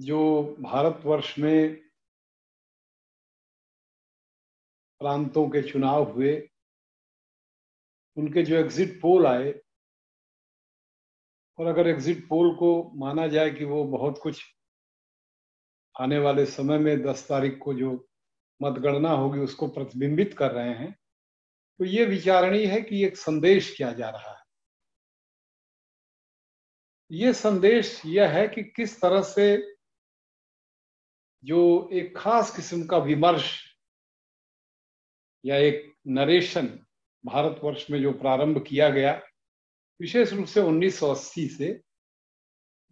जो भारतवर्ष में प्रांतों के चुनाव हुए, उनके जो एग्जिट पोल आए, और अगर एग्जिट पोल को माना जाए कि वो बहुत कुछ आने वाले समय में 10 तारीख को जो मतगणना होगी उसको प्रतिबिंबित कर रहे हैं, तो ये विचारणीय है कि एक संदेश क्या जा रहा है। ये संदेश यह है कि किस तरह से जो एक खास किस्म का विमर्श या एक नरेशन भारतवर्ष में जो प्रारंभ किया गया, विशेष रूप से 1980 से,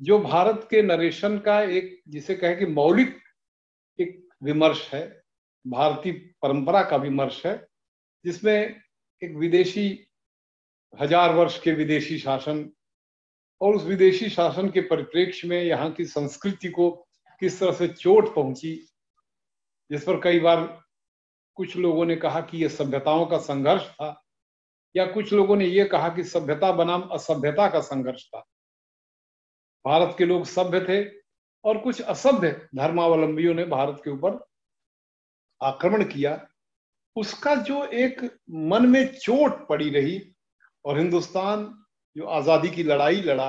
जो भारत के नरेशन का एक, जिसे कहें कि मौलिक एक विमर्श है, भारतीय परंपरा का विमर्श है, जिसमें एक विदेशी 1000 वर्ष के विदेशी शासन और उस विदेशी शासन के परिप्रेक्ष्य में यहाँ की संस्कृति को किस तरह से चोट पहुंची, जिस पर कई बार कुछ लोगों ने कहा कि यह सभ्यताओं का संघर्ष था, या कुछ लोगों ने यह कहा कि सभ्यता बनाम असभ्यता का संघर्ष था। भारत के लोग सभ्य थे और कुछ असभ्य धर्मावलंबियों ने भारत के ऊपर आक्रमण किया। उसका जो एक मन में चोट पड़ी रही, और हिंदुस्तान जो आज़ादी की लड़ाई लड़ा,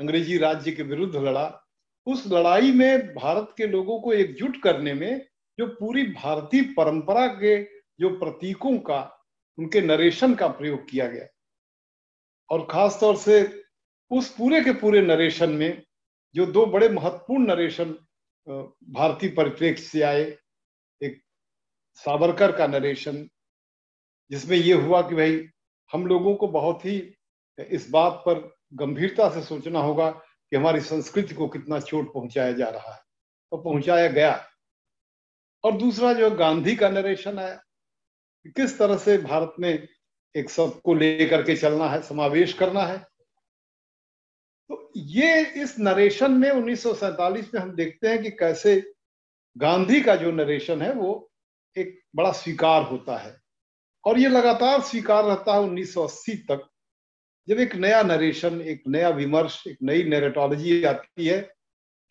अंग्रेजी राज्य के विरुद्ध लड़ा, उस लड़ाई में भारत के लोगों को एकजुट करने में जो पूरी भारतीय परंपरा के जो प्रतीकों का, उनके नरेशन का प्रयोग किया गया, और खासतौर से उस पूरे के पूरे नरेशन में जो दो बड़े महत्वपूर्ण नरेशन भारतीय परिप्रेक्ष्य से आए, एक सावरकर का नरेशन, जिसमें यह हुआ कि भाई हम लोगों को बहुत ही इस बात पर गंभीरता से सोचना होगा कि हमारी संस्कृति को कितना चोट पहुंचाया जा रहा है, तो पहुंचाया गया। और दूसरा जो गांधी का नरेशन आया, किस तरह से भारत में एक सबको लेकर के चलना है, समावेश करना है। तो ये इस नरेशन में 1947 में हम देखते हैं कि कैसे गांधी का जो नरेशन है वो एक बड़ा स्वीकार होता है, और ये लगातार स्वीकार रहता है 1980 तक, जब एक नया नरेशन, एक नया विमर्श, एक नई नैरेटोलॉजी आती है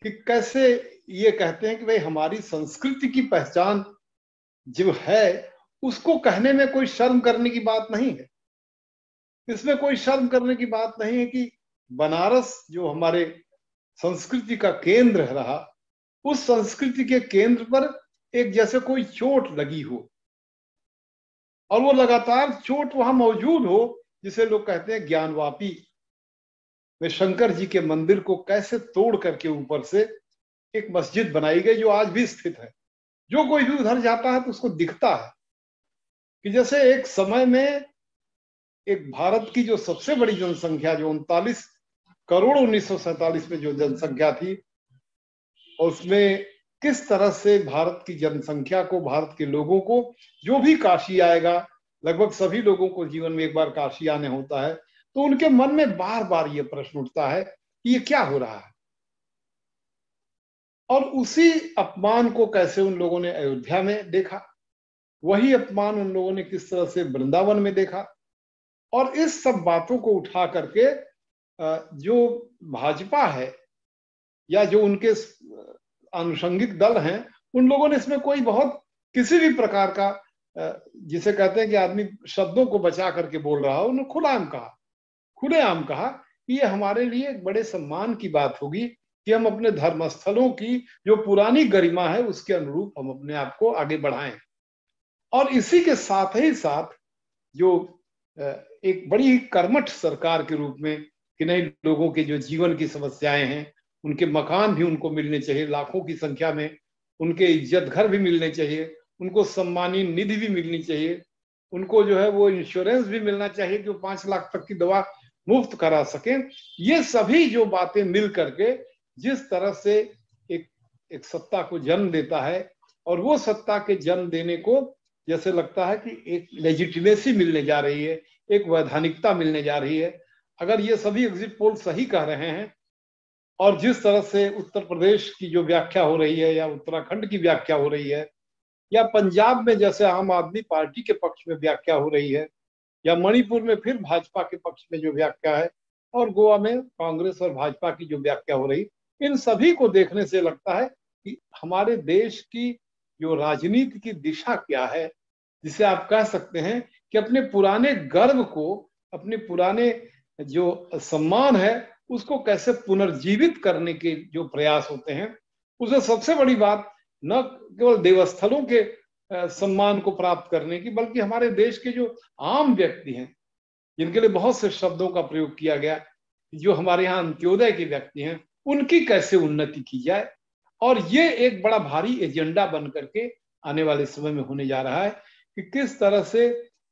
कि कैसे ये कहते हैं कि भाई हमारी संस्कृति की पहचान जो है उसको कहने में कोई शर्म करने की बात नहीं है। इसमें कोई शर्म करने की बात नहीं है कि बनारस जो हमारे संस्कृति का केंद्र रहा, उस संस्कृति के केंद्र पर एक जैसे कोई चोट लगी हो, और वो लगातार चोट वहां मौजूद हो, जिसे लोग कहते हैं ज्ञानवापी में शंकर जी के मंदिर को कैसे तोड़ करके ऊपर से एक मस्जिद बनाई गई जो आज भी स्थित है। जो कोई भी उधर जाता है तो उसको दिखता है कि जैसे एक समय में एक भारत की जो सबसे बड़ी जनसंख्या, जो 39 करोड़ 1947 में जो जनसंख्या थी, और उसमें किस तरह से भारत की जनसंख्या को, भारत के लोगों को, जो भी काशी आएगा, लगभग सभी लोगों को जीवन में एक बार काशी आने होता है, तो उनके मन में बार बार ये प्रश्न उठता है कि ये क्या हो रहा है। और उसी अपमान को कैसे उन लोगों ने अयोध्या में देखा, वही अपमान उन लोगों ने किस तरह से वृंदावन में देखा, और इस सब बातों को उठा करके जो भाजपा है या जो उनके आनुषंगिक दल हैं, उन लोगों ने इसमें कोई बहुत किसी भी प्रकार का, जिसे कहते हैं कि आदमी शब्दों को बचा करके बोल रहा हो, उन्होंने खुलेआम कहा कि ये हमारे लिए एक बड़े सम्मान की बात होगी कि हम अपने धर्मस्थलों की जो पुरानी गरिमा है उसके अनुरूप हम अपने आप को आगे बढ़ाएं। और इसी के साथ ही साथ जो एक बड़ी कर्मठ सरकार के रूप में कि नहीं, लोगों के जो जीवन की समस्याएं हैं, उनके मकान भी उनको मिलने चाहिए लाखों की संख्या में, उनके इज्जत घर भी मिलने चाहिए, उनको सम्मानी निधि भी मिलनी चाहिए, उनको जो है वो इंश्योरेंस भी मिलना चाहिए जो 5 लाख तक की दवा मुफ्त करा सकें। ये सभी जो बातें मिल करके जिस तरह से एक सत्ता को जन्म देता है, और वो सत्ता के जन्म देने को जैसे लगता है कि एक लेजिटिमेसी मिलने जा रही है, एक वैधानिकता मिलने जा रही है। अगर ये सभी एग्जिट पोल सही कह रहे हैं, और जिस तरह से उत्तर प्रदेश की जो व्याख्या हो रही है या उत्तराखंड की व्याख्या हो रही है, या पंजाब में जैसे आम आदमी पार्टी के पक्ष में व्याख्या हो रही है, या मणिपुर में फिर भाजपा के पक्ष में जो व्याख्या है, और गोवा में कांग्रेस और भाजपा की जो व्याख्या हो रही, इन सभी को देखने से लगता है कि हमारे देश की जो राजनीति की दिशा क्या है, जिसे आप कह सकते हैं कि अपने पुराने गर्व को, अपने पुराने जो सम्मान है उसको कैसे पुनर्जीवित करने के जो प्रयास होते हैं, उसमें सबसे बड़ी बात न केवल देवस्थलों के सम्मान को प्राप्त करने की, बल्कि हमारे देश के जो आम व्यक्ति हैं, जिनके लिए बहुत से शब्दों का प्रयोग किया गया, जो हमारे यहाँ अंत्योदय के व्यक्ति हैं, उनकी कैसे उन्नति की जाए। और ये एक बड़ा भारी एजेंडा बन करके आने वाले समय में होने जा रहा है कि किस तरह से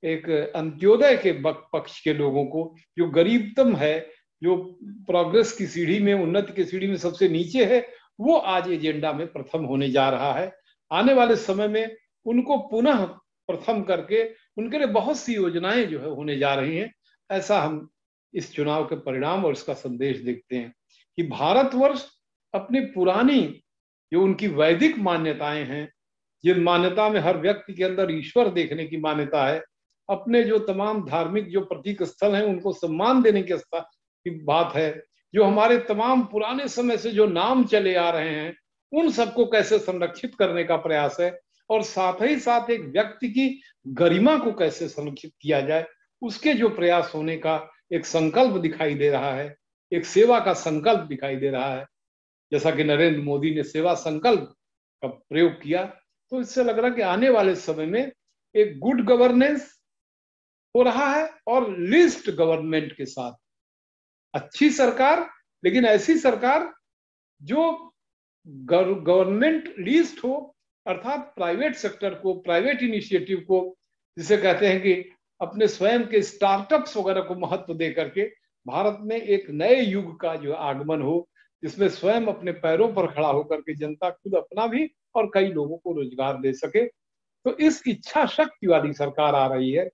एक अंत्योदय के पक्ष के लोगों को, जो गरीबतम है, जो प्रोग्रेस की सीढ़ी में, उन्नति की सीढ़ी में सबसे नीचे है, वो आज एजेंडा में प्रथम होने जा रहा है। आने वाले समय में उनको पुनः प्रथम करके उनके लिए बहुत सी योजनाएं जो है होने जा रही हैं। ऐसा हम इस चुनाव के परिणाम और इसका संदेश देखते हैं कि भारतवर्ष अपनी पुरानी जो उनकी वैदिक मान्यताएं हैं, जिन मान्यता में हर व्यक्ति के अंदर ईश्वर देखने की मान्यता है, अपने जो तमाम धार्मिक जो प्रतीक स्थल हैं उनको सम्मान देने के स्थान की बात है, जो हमारे तमाम पुराने समय से जो नाम चले आ रहे हैं उन सबको कैसे संरक्षित करने का प्रयास है, और साथ ही साथ एक व्यक्ति की गरिमा को कैसे संरक्षित किया जाए, उसके जो प्रयास होने का एक संकल्प दिखाई दे रहा है, एक सेवा का संकल्प दिखाई दे रहा है। जैसा कि नरेंद्र मोदी ने सेवा संकल्प का प्रयोग किया, तो इससे लग रहा है कि आने वाले समय में एक गुड गवर्नेंस हो रहा है और लिस्ट गवर्नमेंट के साथ अच्छी सरकार, लेकिन ऐसी सरकार जो गवर्नमेंट लीस्ट हो, अर्थात प्राइवेट सेक्टर को, प्राइवेट इनिशिएटिव को, जिसे कहते हैं कि अपने स्वयं के स्टार्टअप्स वगैरह को महत्व दे करके भारत में एक नए युग का जो आगमन हो, जिसमें स्वयं अपने पैरों पर खड़ा होकर के जनता खुद अपना भी और कई लोगों को रोजगार दे सके। तो इस इच्छा शक्ति वाली सरकार आ रही है,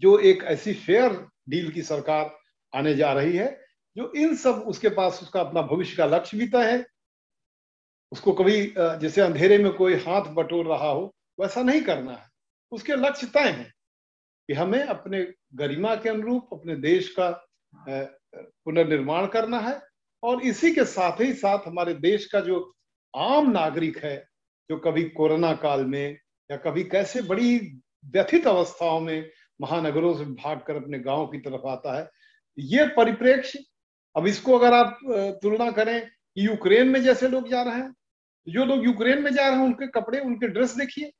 जो एक ऐसी फेयर डील की सरकार आने जा रही है, जो इन सब, उसके पास उसका अपना भविष्य का लक्ष्य भी तय है। उसको कभी जैसे अंधेरे में कोई हाथ बटोर रहा हो वैसा नहीं करना है। उसके लक्ष्य तय हैं कि हमें अपने गरिमा के अनुरूप अपने देश का पुनर्निर्माण करना है, और इसी के साथ ही साथ हमारे देश का जो आम नागरिक है, जो कभी कोरोना काल में या कभी कैसे बड़ी व्यथित अवस्थाओं में महानगरों से भागकर अपने गांव की तरफ आता है, ये परिप्रेक्ष्य। अब इसको अगर आप तुलना करें कि यूक्रेन में जैसे लोग जा रहे हैं, जो लोग यूक्रेन में जा रहे हैं उनके कपड़े, उनके ड्रेस देखिए,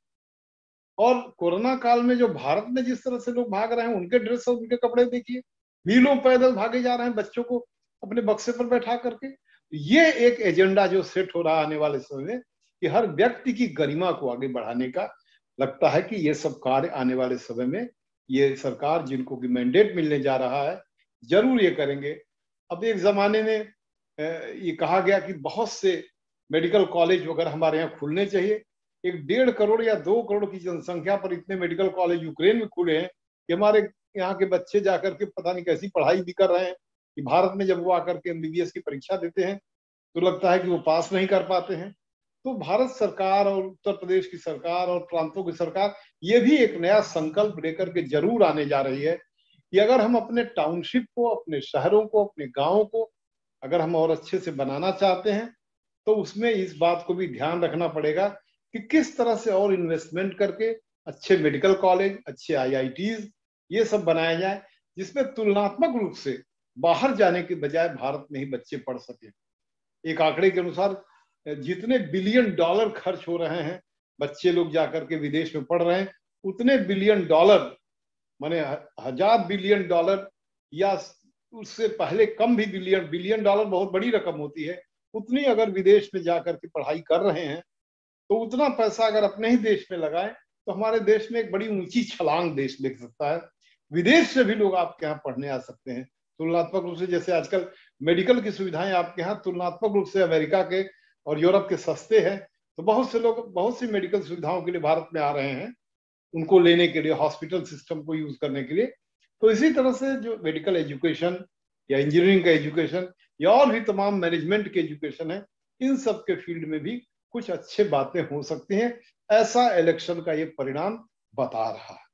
और कोरोना काल में जो भारत में जिस तरह से लोग भाग रहे हैं उनके ड्रेस और उनके कपड़े देखिए। मीलों पैदल भागे जा रहे हैं बच्चों को अपने बक्से पर बैठा करके। ये एक एजेंडा जो सेट हो रहा आने वाले समय में कि हर व्यक्ति की गरिमा को आगे बढ़ाने का, लगता है कि ये सब कार्य आने वाले समय में ये सरकार जिनको कि मैंडेट मिलने जा रहा है जरूर ये करेंगे। अब एक जमाने में ये कहा गया कि बहुत से मेडिकल कॉलेज वगैरह हमारे यहाँ खुलने चाहिए। 1.5 करोड़ या 2 करोड़ की जनसंख्या पर इतने मेडिकल कॉलेज यूक्रेन में खुले हैं कि हमारे यहाँ के बच्चे जाकर के पता नहीं कैसी पढ़ाई भी कर रहे हैं कि भारत में जब वो आकर के MBBS की परीक्षा देते हैं तो लगता है कि वो पास नहीं कर पाते हैं। तो भारत सरकार और उत्तर प्रदेश की सरकार और प्रांतों की सरकार ये भी एक नया संकल्प लेकर के जरूर आने जा रही है कि अगर हम अपने टाउनशिप को, अपने शहरों को, अपने गाँवों को अगर हम और अच्छे से बनाना चाहते हैं तो उसमें इस बात को भी ध्यान रखना पड़ेगा कि किस तरह से और इन्वेस्टमेंट करके अच्छे मेडिकल कॉलेज, अच्छे IITs ये सब बनाया जाए, जिसमें तुलनात्मक रूप से बाहर जाने के बजाय भारत में ही बच्चे पढ़ सके। एक आंकड़े के अनुसार जितने $बिलियन खर्च हो रहे हैं, बच्चे लोग जाकर के विदेश में पढ़ रहे हैं, उतने $बिलियन माने $1000 बिलियन या उससे पहले कम भी $बिलियन बहुत बड़ी रकम होती है, उतनी अगर विदेश में जाकर के पढ़ाई कर रहे हैं तो उतना पैसा अगर अपने ही देश में लगाए तो हमारे देश में एक बड़ी ऊंची छलांग देश ले सकता है। विदेश से भी लोग आपके यहाँ पढ़ने आ सकते हैं तुलनात्मक रूप से। जैसे आजकल मेडिकल की सुविधाएं आपके यहाँ तुलनात्मक रूप से अमेरिका के और यूरोप के सस्ते हैं, तो बहुत से लोग बहुत सी मेडिकल सुविधाओं के लिए भारत में आ रहे हैं, उनको लेने के लिए, हॉस्पिटल सिस्टम को यूज करने के लिए। तो इसी तरह से जो मेडिकल एजुकेशन या इंजीनियरिंग का एजुकेशन या और भी तमाम मैनेजमेंट के एजुकेशन है, इन सब के फील्ड में भी कुछ अच्छे बातें हो सकती हैं, ऐसा इलेक्शन का ये परिणाम बता रहा है।